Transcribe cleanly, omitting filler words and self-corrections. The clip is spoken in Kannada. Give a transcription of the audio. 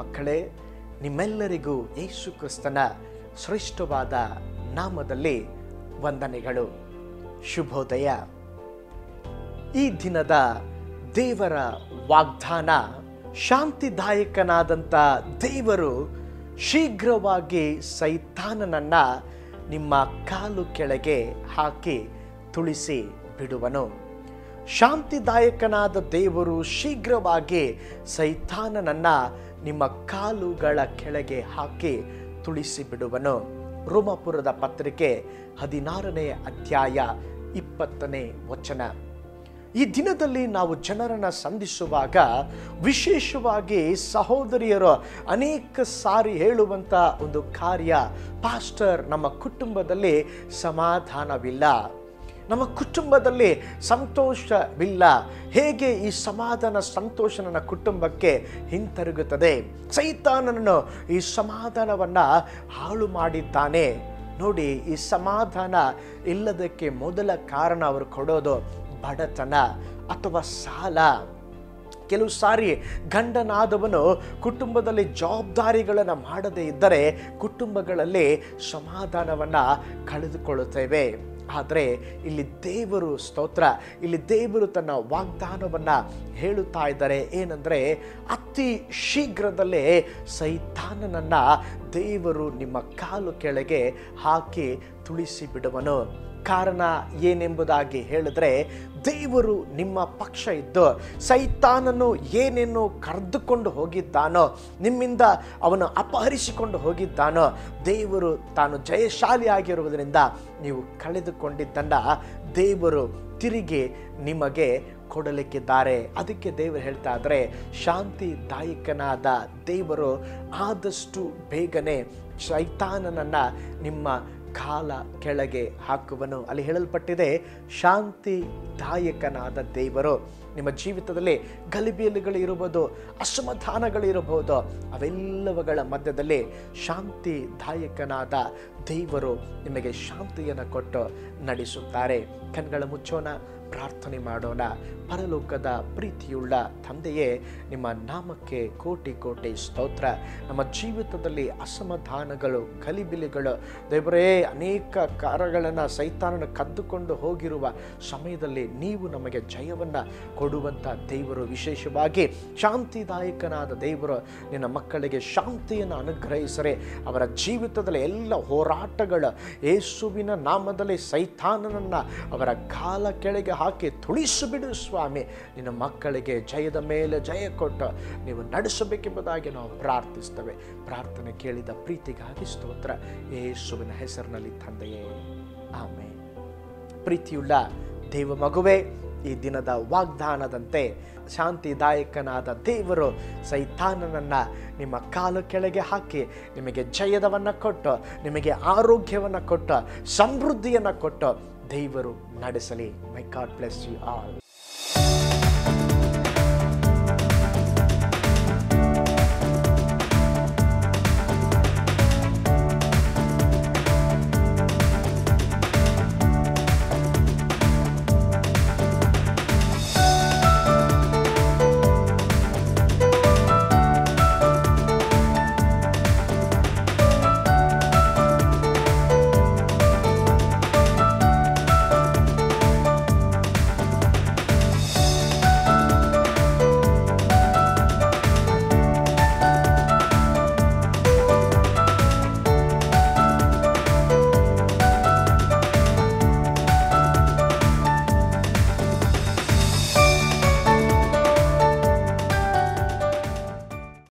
ಮಕ್ಕಳೇ, ನಿಮ್ಮೆಲ್ಲರಿಗೂ ಯೇಸು ಕ್ರಿಸ್ತನ ಶ್ರೇಷ್ಠವಾದ ನಾಮದಲ್ಲಿ ವಂದನೆಗಳು. ಶುಭೋದಯ. ಈ ದಿನದ ದೇವರ ವಾಗ್ದಾನ, ಶಾಂತಿದಾಯಕನಾದಂಥ ದೇವರು ಶೀಘ್ರವಾಗಿ ಸೈತಾನನನ್ನು ನಿಮ್ಮ ಕಾಲು ಕೆಳಗೆ ಹಾಕಿ ತುಳಿಸಿ ಬಿಡುವನು. ಶಾಂತಿದಾಯಕನಾದ ದೇವರು ಶೀಘ್ರವಾಗಿ ಸೈತಾನನನ್ನು ನಿಮ್ಮ ಕಾಲುಗಳ ಕೆಳಗೆ ಹಾಕಿ ತುಳಿಸಿ ಬಿಡುವನು. ರೋಮಾಪುರದ ಪತ್ರಿಕೆ 16ನೇ ಅಧ್ಯಾಯ 20ನೇ ವಚನ. ಈ ದಿನದಲ್ಲಿ ನಾವು ಜನರನ್ನು ಸಂಧಿಸುವಾಗ, ವಿಶೇಷವಾಗಿ ಸಹೋದರಿಯರು ಅನೇಕ ಸಾರಿ ಹೇಳುವಂಥ ಒಂದು ಕಾರ್ಯ, ಪಾಸ್ಟರ್ ನಮ್ಮ ಕುಟುಂಬದಲ್ಲಿ ಸಮಾಧಾನವಿಲ್ಲ, ನಮ್ಮ ಕುಟುಂಬದಲ್ಲಿ ಸಂತೋಷವಿಲ್ಲ, ಹೇಗೆ ಈ ಸಮಾಧಾನ ಸಂತೋಷ ನನ್ನ ಕುಟುಂಬಕ್ಕೆ ಹಿಂತಿರುಗುತ್ತದೆ, ಸೈತಾನನನ್ನು ಈ ಸಮಾಧಾನವನ್ನು ಹಾಳು ಮಾಡಿದ್ದಾನೆ. ನೋಡಿ, ಈ ಸಮಾಧಾನ ಇಲ್ಲದಕ್ಕೆ ಮೊದಲ ಕಾರಣ ಅವರು ಕೊಡೋದು ಬಡತನ ಅಥವಾ ಸಾಲ. ಕೆಲವು ಸಾರಿ ಗಂಡನಾದವನು ಕುಟುಂಬದಲ್ಲಿ ಜವಾಬ್ದಾರಿಗಳನ್ನು ಮಾಡದೇ ಇದ್ದರೆ ಕುಟುಂಬಗಳಲ್ಲಿ ಸಮಾಧಾನವನ್ನು ಕಳೆದುಕೊಳ್ಳುತ್ತೇವೆ. ಆದರೆ ಇಲ್ಲಿ ದೇವರು, ಸ್ತೋತ್ರ, ಇಲ್ಲಿ ದೇವರು ತನ್ನ ವಾಗ್ದಾನವನ್ನು ಹೇಳುತ್ತಾ ಇದ್ದಾರೆ. ಏನಂದರೆ, ಅತಿ ಶೀಘ್ರದಲ್ಲೇ ಸೈತಾನನನ್ನು ದೇವರು ನಿಮ್ಮ ಕಾಲು ಕೆಳಗೆ ಹಾಕಿ ತುಳಿಸಿ ಬಿಡುವನು. ಕಾರಣ ಏನೆಂಬುದಾಗಿ ಹೇಳಿದ್ರೆ, ದೇವರು ನಿಮ್ಮ ಪಕ್ಷ ಇದ್ದು ಸೈತಾನನು ಏನೇನು ಕರೆದುಕೊಂಡು ಹೋಗಿದ್ದಾನೋ, ನಿಮ್ಮಿಂದ ಅವನು ಅಪಹರಿಸಿಕೊಂಡು ಹೋಗಿದ್ದಾನೋ, ದೇವರು ತಾನು ಜಯಶಾಲಿಯಾಗಿರುವುದರಿಂದ ನೀವು ಕಳೆದುಕೊಂಡಿದ್ದನ್ನು ದೇವರು ತಿರುಗಿ ನಿಮಗೆ ಕೊಡಲಿಕ್ಕಿದ್ದಾರೆ. ಅದಕ್ಕೆ ದೇವರು ಹೇಳ್ತಾ ಇದ್ದಾರೆ, ಶಾಂತಿದಾಯಕನಾದ ದೇವರು ಆದಷ್ಟು ಬೇಗನೆ ಸೈತಾನನನ್ನು ನಿಮ್ಮ ಕಾಲ ಕೆಳಗೆ ಹಾಕುವನು. ಅಲ್ಲಿ ಹೇಳಲ್ಪಟ್ಟಿದೆ, ಶಾಂತಿದಾಯಕನಾದ ದೇವರು. ನಿಮ್ಮ ಜೀವಿತದಲ್ಲಿ ಗಲಿಬಿಲಿಗಳಿರಬಹುದು, ಅಸಮಾಧಾನಗಳಿರಬಹುದು, ಅವೆಲ್ಲವುಗಳ ಮಧ್ಯದಲ್ಲಿ ಶಾಂತಿದಾಯಕನಾದ ದೇವರು ನಿಮಗೆ ಶಾಂತಿಯನ್ನು ಕೊಟ್ಟು ನಡೆಸುತ್ತಾರೆ. ಕಣ್ಗಳ ಮುಚ್ಚೋಣ, ಪ್ರಾರ್ಥನೆ ಮಾಡೋಣ. ಪರಲೋಕದ ಪ್ರೀತಿಯುಳ್ಳ ತಂದೆಯೇ, ನಿಮ್ಮ ನಾಮಕ್ಕೆ ಕೋಟಿ ಕೋಟಿ ಸ್ತೋತ್ರ. ನಮ್ಮ ಜೀವಿತದಲ್ಲಿ ಅಸಮಾಧಾನಗಳು, ಗಲಿಬಿಲಿಗಳು, ದೇವರೇ, ಅನೇಕ ಕಾರ್ಯಗಳನ್ನು ಸೈತಾನನ ಕದ್ದುಕೊಂಡು ಹೋಗಿರುವ ಸಮಯದಲ್ಲಿ ನೀವು ನಮಗೆ ಜಯವನ್ನು ಕೊಡುವಂಥ ದೇವರು, ವಿಶೇಷವಾಗಿ ಶಾಂತಿದಾಯಕನಾದ ದೇವರು, ನಿನ್ನ ಮಕ್ಕಳಿಗೆ ಶಾಂತಿಯನ್ನು ಅನುಗ್ರಹಿಸರೆ. ಅವರ ಜೀವಿತದಲ್ಲಿ ಎಲ್ಲ ಹೋರಾಟಗಳು ಯೇಸುವಿನ ನಾಮದಲ್ಲಿ ಸೈತಾನನನ್ನು ಅವರ ಕಾಲ ಕೆಳಗೆ ಹಾಕಿ ತುಳಿಸಿಬಿಡು ಸ್ವಾಮಿ. ನಿನ್ನ ಮಕ್ಕಳಿಗೆ ಜಯದ ಮೇಲೆ ಜಯ ಕೊಟ್ಟು ನೀವು ನಡೆಸಬೇಕೆಂಬುದಾಗಿ ನಾವು ಪ್ರಾರ್ಥಿಸ್ತೇವೆ. ಪ್ರಾರ್ಥನೆ ಕೇಳಿದ ಪ್ರೀತಿಗಾಗಿ ಸ್ತೋತ್ರ, ಯೇಸುವಿನ ಹೆಸರಿನಲ್ಲಿ ತಂದೆಯೇ, ಆಮೆನ್. ಪ್ರೀತಿಯುಳ್ಳ ದೇವ ಮಗುವೆ, ಈ ದಿನದ ವಾಗ್ದಾನದಂತೆ ಶಾಂತಿದಾಯಕನಾದ ದೇವರು ಸೈತಾನನನ್ನು ನಿಮ್ಮ ಕಾಲು ಕೆಳಗೆ ಹಾಕಿ ನಿಮಗೆ ಜಯದವನ್ನು ಕೊಟ್ಟು, ನಿಮಗೆ ಆರೋಗ್ಯವನ್ನು ಕೊಟ್ಟು, ಸಮೃದ್ಧಿಯನ್ನು ಕೊಟ್ಟು ದೇವರು ನಡೆಸಲಿ. ಮೈ ಗಾಡ್ ಬ್ಲೆಸ್ ಯು ಆಲ್.